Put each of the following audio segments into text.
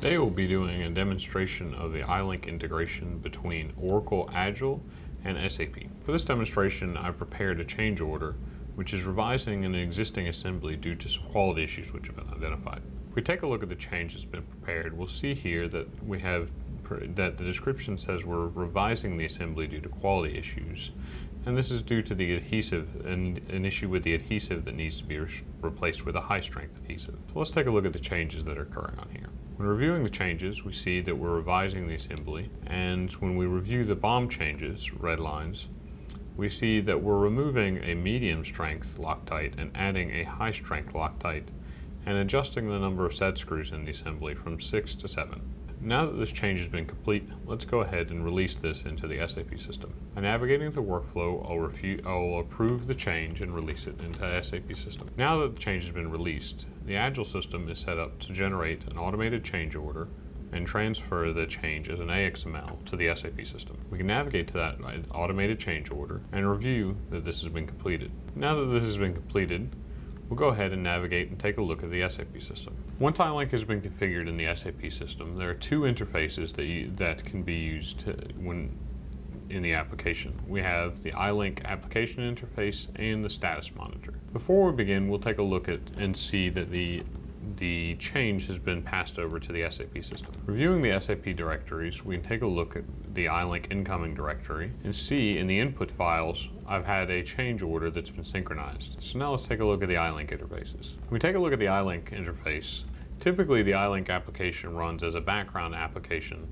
Today we'll be doing a demonstration of the iLink integration between Oracle Agile and SAP. For this demonstration, I prepared a change order, which is revising an existing assembly due to some quality issues which have been identified. If we take a look at the change that's been prepared, we'll see here that the description says we're revising the assembly due to quality issues. And this is due to the adhesive, and an issue with the adhesive that needs to be replaced with a high-strength adhesive. So let's take a look at the changes that are occurring on here. When reviewing the changes, we see that we're revising the assembly, and when we review the BOM changes, red lines, we see that we're removing a medium-strength Loctite and adding a high-strength Loctite, and adjusting the number of set screws in the assembly from 6 to 7. Now that this change has been complete, let's go ahead and release this into the SAP system. By navigating the workflow, I'll approve the change and release it into the SAP system. Now that the change has been released, the Agile system is set up to generate an automated change order and transfer the change as an AXML to the SAP system. We can navigate to that automated change order and review that this has been completed. Now that this has been completed, we'll go ahead and navigate and take a look at the SAP system. Once iLink has been configured in the SAP system, there are two interfaces that can be used when in the application. We have the iLink application interface and the status monitor. Before we begin, we'll take a look at and see that the change has been passed over to the SAP system. Reviewing the SAP directories, we can take a look at the iLink incoming directory and see in the input files, I've had a change order that's been synchronized. So now let's take a look at the iLink interfaces. When we take a look at the iLink interface, typically the iLink application runs as a background application,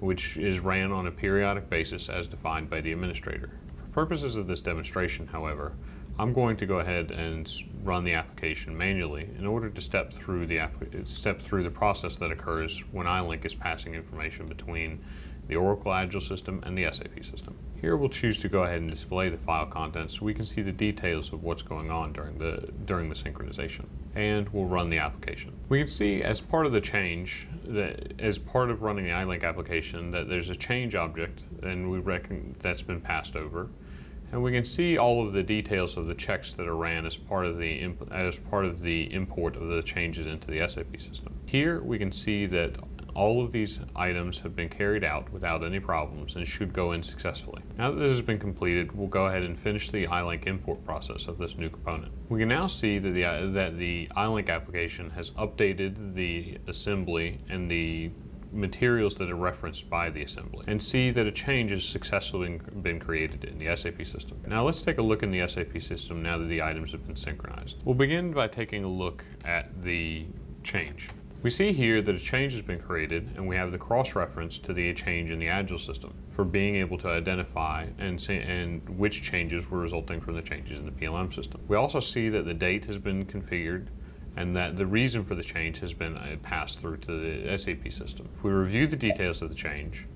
which is ran on a periodic basis as defined by the administrator. For purposes of this demonstration, however, I'm going to go ahead and run the application manually in order to step through the process that occurs when iLink is passing information between the Oracle Agile system and the SAP system. Here we'll choose to go ahead and display the file contents so we can see the details of what's going on during the synchronization. And we'll run the application. We can see as part of the change, that as part of running the iLink application, that there's a change object and we reckon that's been passed over. And we can see all of the details of the checks that are ran as part of the import of the changes into the SAP system. Here we can see that all of these items have been carried out without any problems and should go in successfully. Now that this has been completed, we'll go ahead and finish the iLink import process of this new component. We can now see that the iLink application has updated the assembly and the materials that are referenced by the assembly and see that a change has successfully been created in the SAP system. Now let's take a look in the SAP system now that the items have been synchronized. We'll begin by taking a look at the change. We see here that a change has been created and we have the cross-reference to the change in the Agile system for being able to identify and which changes were resulting from the changes in the PLM system. We also see that the date has been configured and that the reason for the change has been passed through to the SAP system. If we review the details of the change,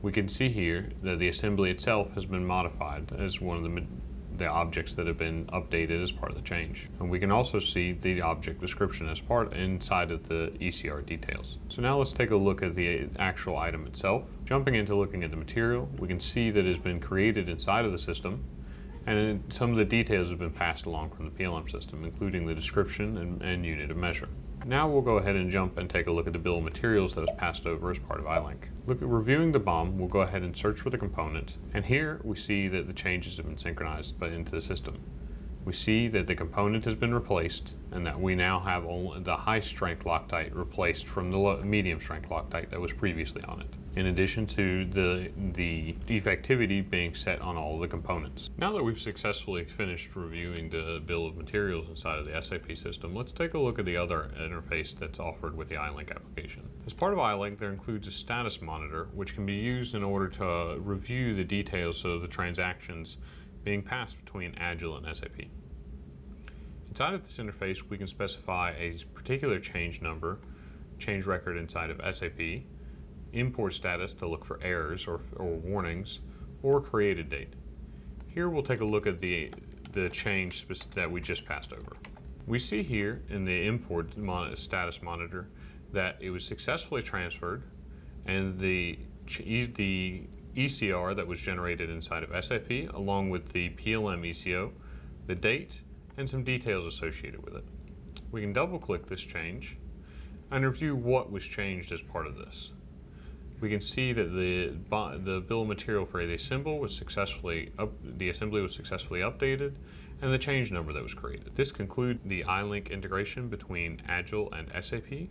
we can see here that the assembly itself has been modified as one of the objects that have been updated as part of the change. And we can also see the object description as part inside of the ECR details. So now let's take a look at the actual item itself. Jumping into looking at the material, we can see that it has been created inside of the system, and some of the details have been passed along from the PLM system, including the description and unit of measure. Now we'll go ahead and jump and take a look at the bill of materials that is passed over as part of iLink. Reviewing the BOM, we'll go ahead and search for the component, and here we see that the changes have been synchronized into the system. We see that the component has been replaced and that we now have only the high-strength Loctite replaced from the medium-strength Loctite that was previously on it, in addition to the defectivity being set on all the components. Now that we've successfully finished reviewing the bill of materials inside of the SAP system, let's take a look at the other interface that's offered with the iLink application. As part of iLink, there includes a status monitor, which can be used in order to review the details of the transactions being passed between Agile and SAP. Inside of this interface, we can specify a particular change number, change record inside of SAP, import status to look for errors or warnings, or create a date. Here we'll take a look at the change that we just passed over. We see here in the import status monitor that it was successfully transferred and the ECR that was generated inside of SAP, along with the PLM ECO, the date, and some details associated with it. We can double-click this change and review what was changed as part of this. We can see that the bill of material for the symbol was successfully the assembly was successfully updated, and the change number that was created. This concludes the iLink integration between Agile and SAP